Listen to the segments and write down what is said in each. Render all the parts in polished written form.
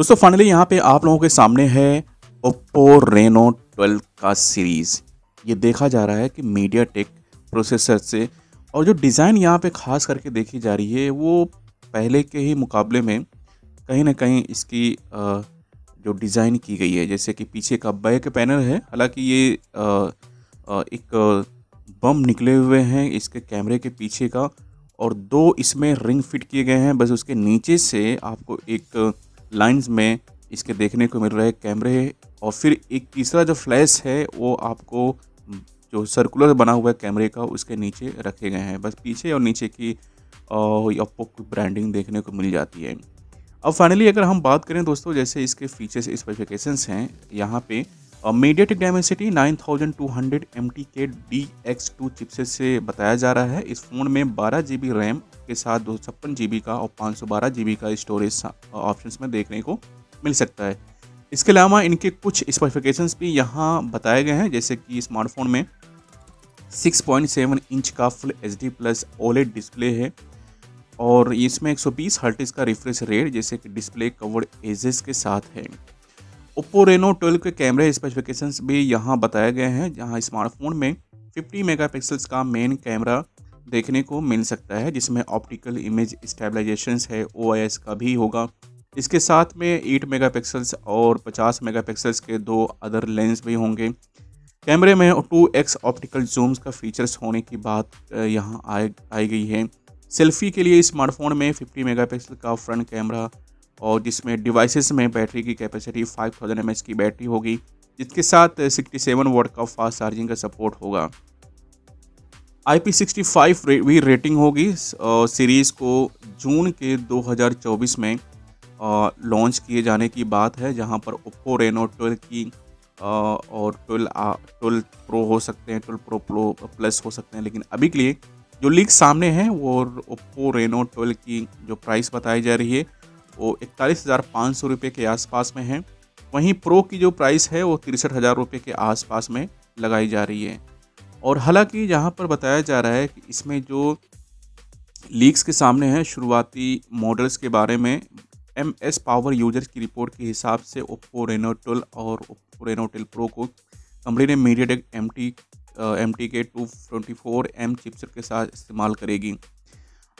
दोस्तों फाइनली यहाँ पे आप लोगों के सामने है Oppo Reno 12 का सीरीज़। ये देखा जा रहा है कि MediaTek प्रोसेसर से, और जो डिज़ाइन यहाँ पे खास करके देखी जा रही है वो पहले के ही मुकाबले में कहीं ना कहीं इसकी जो डिज़ाइन की गई है, जैसे कि पीछे का बैक पैनल है। हालांकि ये एक बम निकले हुए हैं इसके कैमरे के पीछे का, और दो इसमें रिंग फिट किए गए हैं। बस उसके नीचे से आपको एक लाइंस में इसके देखने को मिल रहा है कैमरे, और फिर एक तीसरा जो फ्लैश है वो आपको जो सर्कुलर बना हुआ है कैमरे का उसके नीचे रखे गए हैं। बस पीछे और नीचे की ओप्पो की ब्रांडिंग देखने को मिल जाती है। अब फाइनली अगर हम बात करें दोस्तों, जैसे इसके फीचर्स स्पेसिफिकेशंस हैं, यहाँ पे MediaTek Dimensity 9200 MTK-DX2 चिपसेट से बताया जा रहा है। इस फ़ोन में 12 GB रैम के साथ 256 GB का और 512 GB का स्टोरेज ऑप्शंस में देखने को मिल सकता है। इसके अलावा इनके कुछ स्पेसिफिकेशंस भी यहाँ बताए गए हैं, जैसे कि स्मार्टफोन में 6.7 इंच का फुल HD+ OLED डिस्प्ले है, और इसमें 120 Hz का रिफ्रेश रेट जैसे कि डिस्प्ले कवर्ड एजेस के साथ है। Oppo Reno 12 के कैमरे स्पेसिफिकेशंस भी यहाँ बताए गए हैं, जहाँ स्मार्टफोन में 50 मेगापिक्सल्स का मेन कैमरा देखने को मिल सकता है, जिसमें ऑप्टिकल इमेज स्टेबलाइजेशन है, OIS का भी होगा। इसके साथ में 8 मेगापिक्सल्स और 50 मेगापिक्सल्स के दो अदर लेंस भी होंगे। कैमरे में 2x ऑप्टिकल जूम्स का फीचर्स होने की बात यहाँ आई गई है। सेल्फी के लिए स्मार्टफोन में 50 मेगापिक्सल का फ्रंट कैमरा, और जिसमें डिवाइसेस में बैटरी की कैपेसिटी 5000 mAh की बैटरी होगी, जिसके साथ 67 W का फास्ट चार्जिंग का सपोर्ट होगा। IP65 भी रेटिंग होगी। सीरीज़ को जून के 2024 में लॉन्च किए जाने की बात है, जहां पर Oppo Reno 12 की और 12 Pro हो सकते हैं, 12 Pro Plus हो सकते हैं। लेकिन अभी के लिए जो लीक सामने हैं वो Oppo Reno 12 की जो प्राइस बताई जा रही है वो 41,500 रुपये के आसपास में है। वहीं प्रो की जो प्राइस है वो 63,000 रुपये के आसपास में लगाई जा रही है। और हालांकि यहाँ पर बताया जा रहा है कि इसमें जो लीक्स के सामने हैं शुरुआती मॉडल्स के बारे में, MS पावर यूजर्स की रिपोर्ट के हिसाब से Oppo Reno 12 और Oppo Reno 12 Pro को कंपनी ने MediaTek MTK-224M चिपसेट के साथ इस्तेमाल करेगी।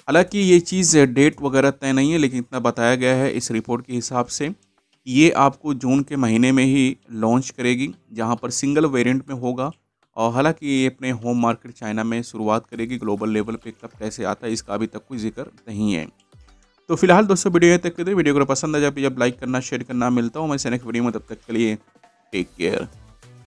हालांकि ये चीज़ डेट वगैरह तय नहीं है, लेकिन इतना बताया गया है इस रिपोर्ट के हिसाब से ये आपको जून के महीने में ही लॉन्च करेगी, जहां पर सिंगल वेरिएंट में होगा। और हालांकि ये अपने होम मार्केट चाइना में शुरुआत करेगी, ग्लोबल लेवल पे कब कैसे आता है इसका अभी तक कोई जिक्र नहीं है। तो फिलहाल दोस्तों वीडियो तक के लिए, वीडियो को पसंद आ जाए प्लीज लाइक करना, शेयर करना। मिलता हूँ मैं नेक्स्ट वीडियो में, तब तक के लिए टेक केयर।